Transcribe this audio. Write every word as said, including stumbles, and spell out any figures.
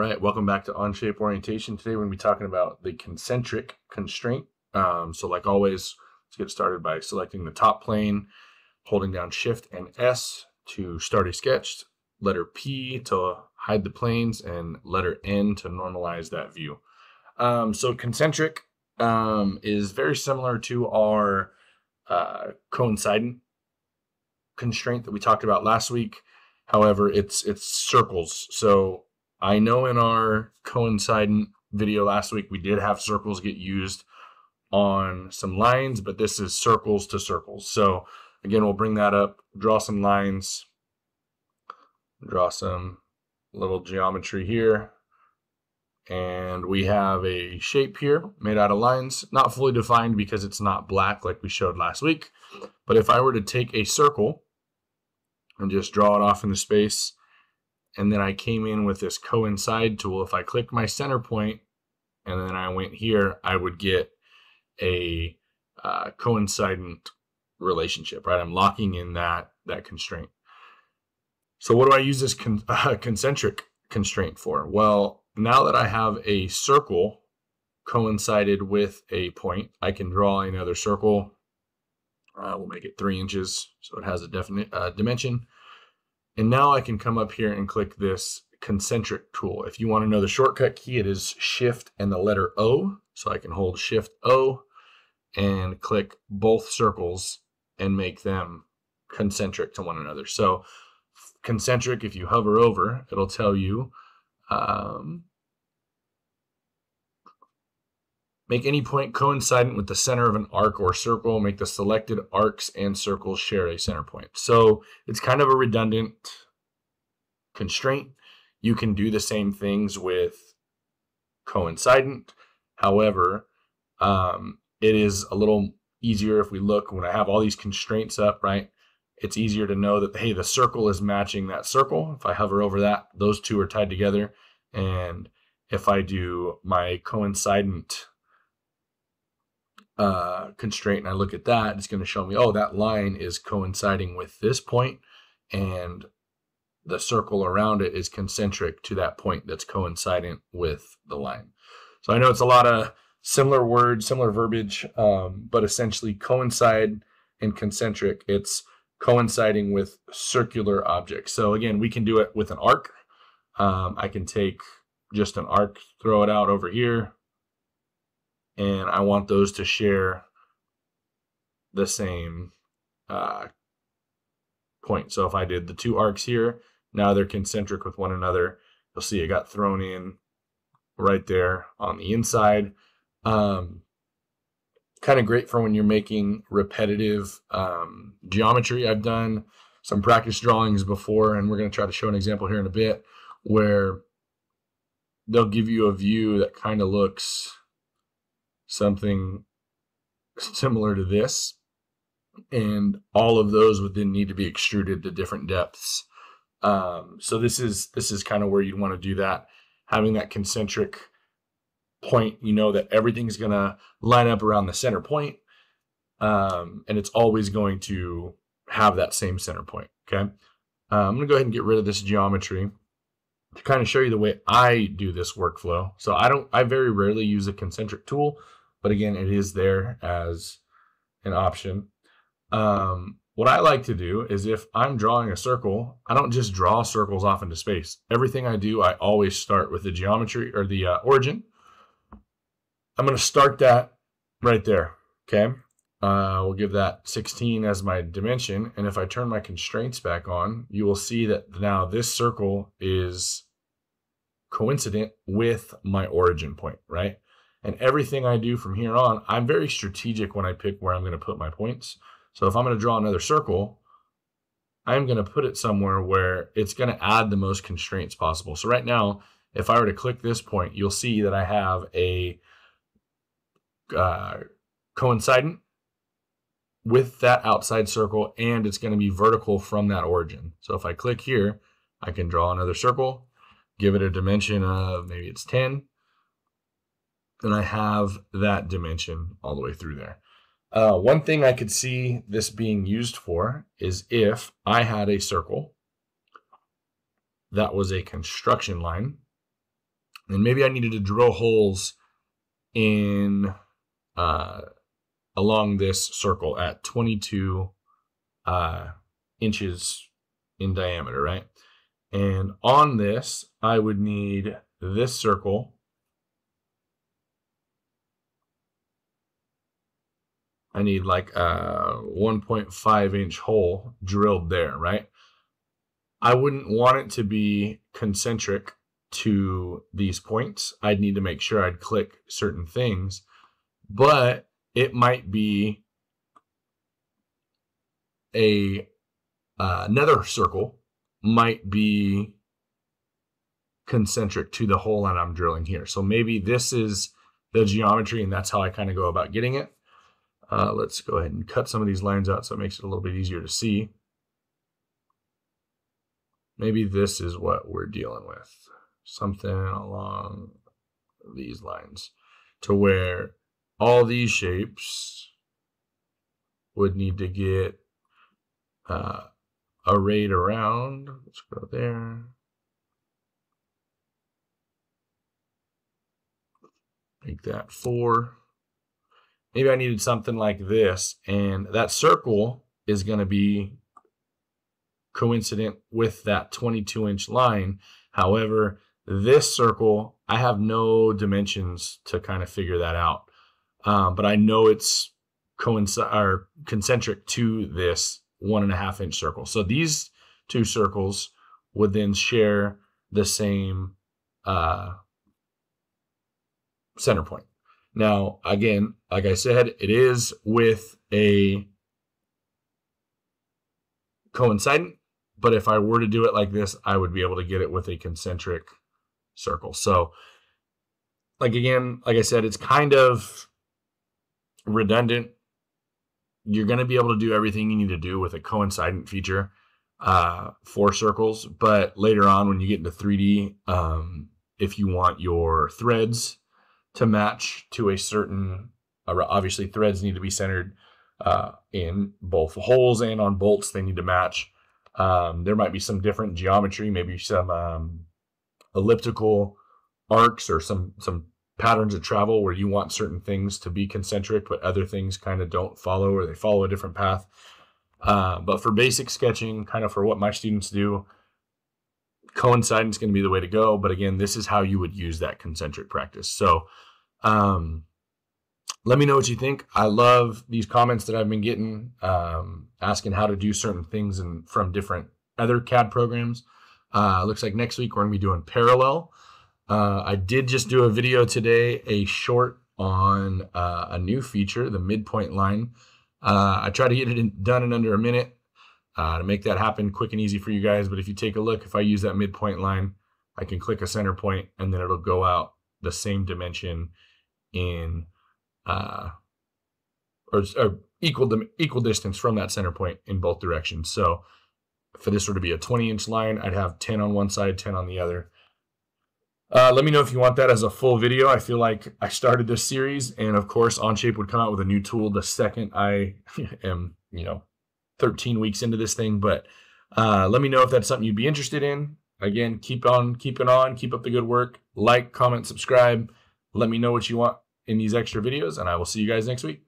Alright, welcome back to Onshape Orientation. Today we're going to be talking about the concentric constraint. Um, so like always, let's get started by selecting the top plane, holding down Shift and S to start a sketch, letter P to hide the planes, and letter N to normalize that view. Um, so concentric um, is very similar to our uh, coincident constraint that we talked about last week. However, it's, it's circles. So I know in our coincident video last week, we did have circles get used on some lines, but this is circles to circles. So again, we'll bring that up, draw some lines, draw some little geometry here. And we have a shape here made out of lines, not fully defined because it's not black like we showed last week. But if I were to take a circle and just draw it off in the space, and then I came in with this coincide tool, if I clicked my center point and then I went here, I would get a uh, coincident relationship, right? I'm locking in that, that constraint. So what do I use this con uh, concentric constraint for? Well, now that I have a circle coincided with a point, I can draw another circle. Uh, we'll make it three inches so it has a definite uh, dimension. And now I can come up here and click this concentric tool. If you want to know the shortcut key, it is Shift and the letter O. So I can hold Shift O and click both circles and make them concentric to one another. So concentric, if you hover over, it'll tell you, um, make any point coincident with the center of an arc or circle. Make the selected arcs and circles share a center point. So it's kind of a redundant constraint. You can do the same things with coincident. However, um, it is a little easier if we look, when I have all these constraints up, right? It's easier to know that, hey, the circle is matching that circle. If I hover over that, those two are tied together. And if I do my coincident Uh, constraint and I look at that, it's going to show me, oh, that line is coinciding with this point, and the circle around it is concentric to that point that's coincident with the line. So I know it's a lot of similar words, similar verbiage, um, but essentially coincide and concentric, it's coinciding with circular objects. So again, we can do it with an arc. Um, I can take just an arc, throw it out over here, and I want those to share the same uh, point. So if I did the two arcs here, now they're concentric with one another. You'll see it got thrown in right there on the inside. Um, kind of great for when you're making repetitive um, geometry. I've done some practice drawings before, and we're going to try to show an example here in a bit, where they'll give you a view that kind of looks something similar to this, and all of those would then need to be extruded to different depths. Um, so this is this is kind of where you'd want to do that, having that concentric point. You know that everything's going to line up around the center point, um, and it's always going to have that same center point. Okay, uh, I'm going to go ahead and get rid of this geometry to kind of show you the way I do this workflow. So I don't, I very rarely use a concentric tool. But again, it is there as an option. Um, what I like to do is, if I'm drawing a circle, I don't just draw circles off into space. Everything I do, I always start with the geometry or the uh, origin. I'm going to start that right there. Okay. Uh, we'll give that sixteen as my dimension. And if I turn my constraints back on, you will see that now this circle is coincident with my origin point, right? And everything I do from here on, I'm very strategic when I pick where I'm going to put my points. So if I'm going to draw another circle, I'm going to put it somewhere where it's going to add the most constraints possible. So right now, if I were to click this point, you'll see that I have a uh, coincident with that outside circle, and it's going to be vertical from that origin. So if I click here, I can draw another circle, give it a dimension of maybe it's ten. And I have that dimension all the way through there. Uh, one thing I could see this being used for is if I had a circle that was a construction line And maybe I needed to drill holes in uh, along this circle at twenty-two uh, inches in diameter, right? And on this, I would need this circle. I need like a one point five inch hole drilled there, right? I wouldn't want it to be concentric to these points. I'd need to make sure I'd click certain things, but it might be a uh, another circle might be concentric to the hole that I'm drilling here. So maybe this is the geometry and that's how I kind of go about getting it. Uh, let's go ahead and cut some of these lines out so it makes it a little bit easier to see. Maybe this is what we're dealing with. Something along these lines to where all these shapes would need to get uh, arrayed around. Let's go there. Make that four. Maybe I needed something like this, and that circle is going to be coincident with that twenty-two inch line. However, this circle, I have no dimensions to kind of figure that out, um, but I know it's coincide or concentric to this one and a half inch circle. So these two circles would then share the same uh, center point. Now, again, like I said, it is with a coincident, but if I were to do it like this, I would be able to get it with a concentric circle. So, like again, like I said, it's kind of redundant. You're going to be able to do everything you need to do with a coincident feature uh, for circles, but later on when you get into three D, um, if you want your threads to match to a certain, obviously threads need to be centered uh, in both holes and on bolts, they need to match. Um, there might be some different geometry, maybe some um, elliptical arcs or some, some patterns of travel where you want certain things to be concentric, but other things kind of don't follow or they follow a different path. Uh, but for basic sketching, kind of for what my students do, coincidence is going to be the way to go. But again, this is how you would use that concentric practice. So um, let me know what you think. I love these comments that I've been getting, um, asking how to do certain things and from different other C A D programs. Uh, looks like next week we're going to be doing parallel. Uh, I did just do a video today, a short on uh, a new feature, the midpoint line. Uh, I try to get it in, done in under a minute. Uh, to make that happen quick and easy for you guys. But if you take a look, if I use that midpoint line, I can click a center point and then it'll go out the same dimension in uh, or, or equal equal distance from that center point in both directions. So for this were to be a twenty inch line, I'd have ten on one side, ten on the other. Uh, let me know if you want that as a full video. I feel like I started this series, and of course Onshape would come out with a new tool the second I am, you know, thirteen weeks into this thing, but uh, let me know if that's something you'd be interested in. Again, keep on keeping on, keep up the good work. Like, comment, subscribe. Let me know what you want in these extra videos, and I will see you guys next week.